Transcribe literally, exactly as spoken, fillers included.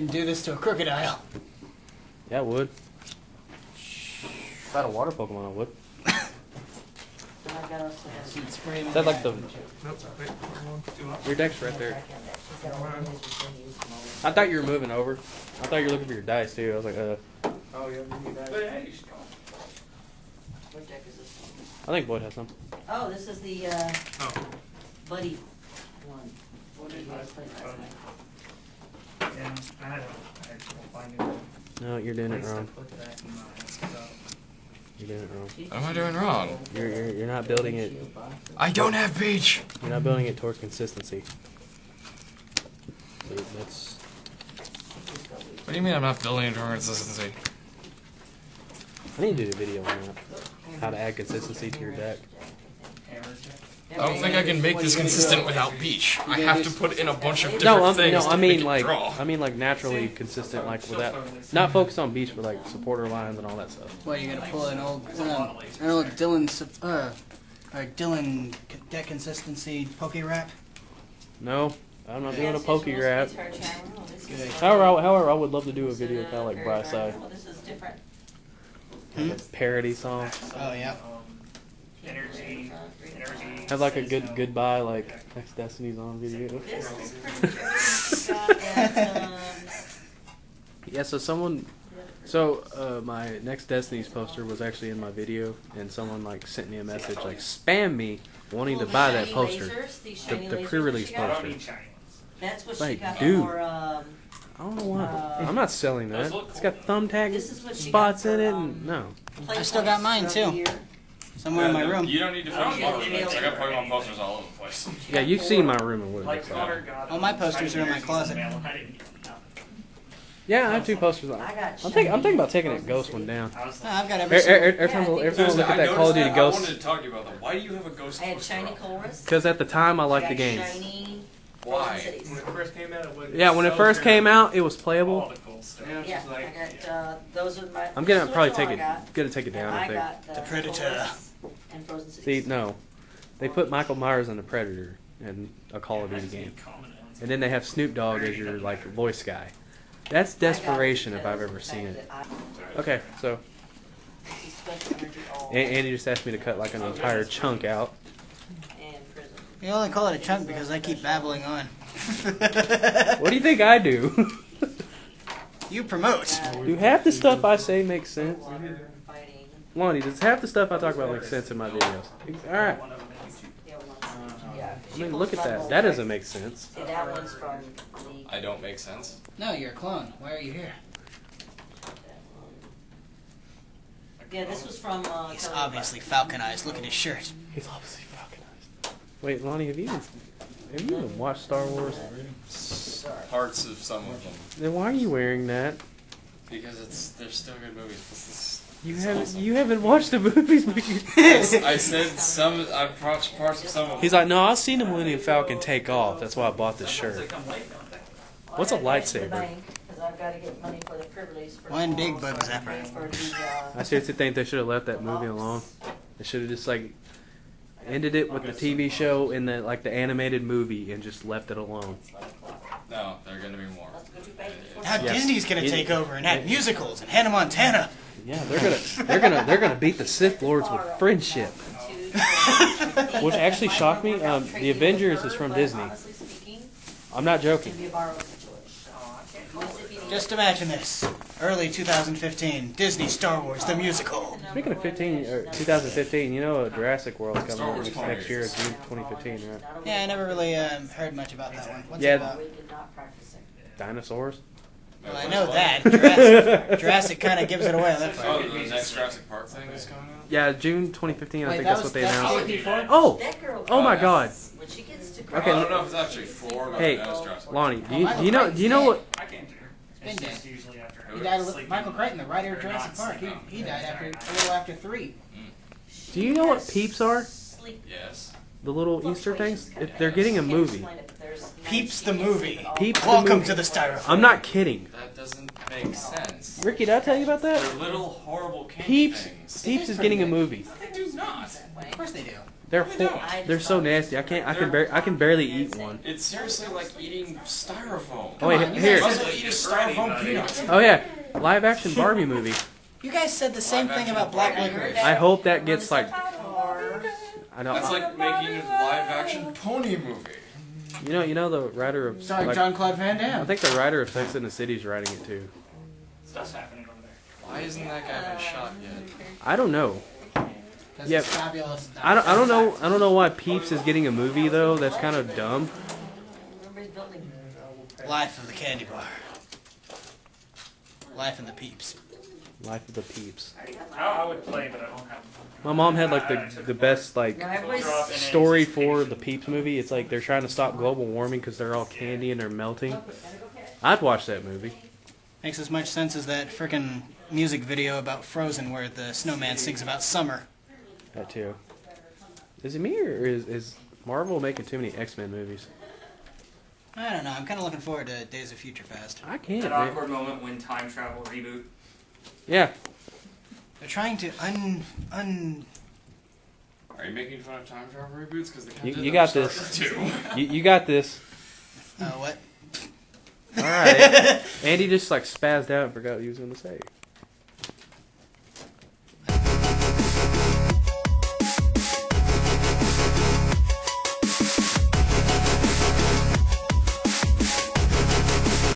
wouldn't do this to a crocodile. Yeah, I would. If I had a water Pokemon, I would. Is that like the... Nope, wait, your deck's right there. I thought you were moving over. I thought you were looking for your dice, too. I was like, uh... Oh, yeah, you need dice. But hey, you should go. What deck is this one? I think Boyd has some. Oh, this is the, uh... Oh. Buddy one. What did you guys play last night? Yeah, I had a... I had to find it. No, you're doing it wrong. You're doing it wrong. What am I doing wrong? You're, you're, you're not building it... I don't have beach! You're not building it towards consistency. Wait, that's... What do you mean I'm not building it towards consistency? I need to do a video on that. How to add consistency to your deck. I don't think I can make this consistent without beach. I have to put in a bunch of different no, um, things no, I mean, to make like, it draw. I mean like naturally consistent, like without... Not focus on beach, but like supporter lines and all that stuff. Well, you gotta pull an old... Uh, an old Dylan... Uh, or Dylan deck consistency pokey rap? No. I'm not doing a pokey rap. However, however, I would love to do a video kind of like Bryce Eye. Well, this is different. Hmm? Parody song. Oh, yeah. Energy. Energy. Have like a good goodbye, like, next Destiny's on video. Yeah, so someone, so uh, my next Destiny's poster was actually in my video, and someone like sent me a message, like, spam me wanting well, to buy that poster. Lasers, the the, the pre-release poster. That's what like, she got dude. For, um, I don't know why. Uh, I'm not selling that. It's got thumbtack spots in it. And, no. I still got mine, too. Somewhere yeah, in my room. You don't need to find my room. I got Pokemon posters all over the place. Yeah, you've seen my room and what like, all my posters are in my closet. Yeah, I have two posters. On. I'm, think, I'm thinking about taking that Ghost one down. No, I've got every every, every time, every time I look at that Call of Duty Ghost. I wanted to talk to you about that. Why do you have a Ghost poster? I had Shiny Chorus. Because at the time, I liked the game. Why? When it first came out, it was yeah, when it first came out, it was playable. All the cool stuff. Yeah, yeah like, I got uh, those are my. I'm gonna probably take it. Gonna take it down. I, I think. Got the, the Predator. And Frozen City. See, no, they put Michael Myers in the Predator in a Call of Duty game, and then they have Snoop Dogg as your like voice guy. That's desperation if I've ever seen it. Okay, so. Andy just asked me to cut like an entire chunk out. You only call it a chunk because I keep babbling on. What do you think I do? You promote. Do half the stuff I say make sense? Lonnie, does half the stuff I talk about make sense in my videos? All right. I mean, look at that. That doesn't make sense. I don't make sense. No, you're a clone. Why are you here? Yeah, this was from. Uh, He's obviously Falconized. Look at his shirt. He's obviously. Wait, Lonnie, have you even, have you even watched Star Wars? Sorry. Parts of some of them. Then why are you wearing that? Because it's they're still good movies. This is, you haven't awesome. You haven't watched the movies. I said some. I've watched parts of some of them. He's like, no, I've seen the Millennium Falcon take off. That's why I bought this shirt. What's a lightsaber? One big bug zapper. I seriously think they should have left that movie alone. They should have just like. Ended it with the T V show and the like the animated movie and just left it alone. No, there are going to be more. Now yeah. Disney's going to take over and add musicals and Hannah Montana. Yeah, they're going to they're going to they're going to beat the Sith Lords with friendship. Which actually shocked me. Um, the Avengers is from Disney. I'm not joking. Just imagine this. Early two thousand fifteen, Disney Star Wars the musical. Speaking of fifteen, or twenty fifteen, you know Jurassic World coming out next years. Year, June twenty fifteen, right? Yeah, I never really um, heard much about that one. What's yeah. it about? Dinosaurs? Well, I know that. Jurassic, Jurassic kind of gives it away. That oh, the next Jurassic Park thing is coming out? Yeah, June twenty fifteen, I Wait, think that that's what they announced. Oh! Oh my God. Okay. I don't know if it's actually four, but hey, Lonnie, do you, do you know, do you know what... Been dead. He died a little, Michael Crichton, the writer of Jurassic Park, he, he died after a little after three. Mm. Do you know what Peeps are? Yes. The little Easter things? If they're getting a movie. Peeps the movie. Peeps the Welcome movie. To the styrofoam. I'm not kidding. That doesn't make sense. Ricky, did I tell you about that? They're little horrible candy Peeps, things. Peeps is getting good. A movie. No, they do not. Of course they do. They're whole, they're so nasty. I can't. I can barely. I can barely eat one. It's seriously like eating styrofoam. Oh wait, on, here. Eat a styrofoam peanut. Oh yeah, live action Barbie movie. You guys said the same thing about Black Licorice. I hope that gets like. I don't. That's like making a live action pony movie. You know, you know the writer of. It's like John Claude Van Damme. I think the writer of Sex in the City is writing it too. Stuff's happening over there. Why isn't that guy been shot yet? I don't know. That's yeah, fabulous. I don't. I don't know. I don't know why Peeps is getting a movie though. That's kind of dumb. Life of the candy bar. Life of the Peeps. Life of the Peeps. I would play, but I don't have. My mom had like the the best like story for the Peeps movie. It's like they're trying to stop global warming because they're all candy and they're melting. I'd watch that movie. Makes as much sense as that frickin' music video about Frozen where the snowman sings about summer. That too. Is it me or is, is Marvel making too many X Men movies? I don't know. I'm kind of looking forward to Days of Future Past. I can't. That awkward moment when time travel reboot. Yeah. They're trying to un un. Are you making fun of time travel reboots? Because you, you got this. you, you got this. Uh, what? All right. Andy just like spazzed out and forgot what he was going to say.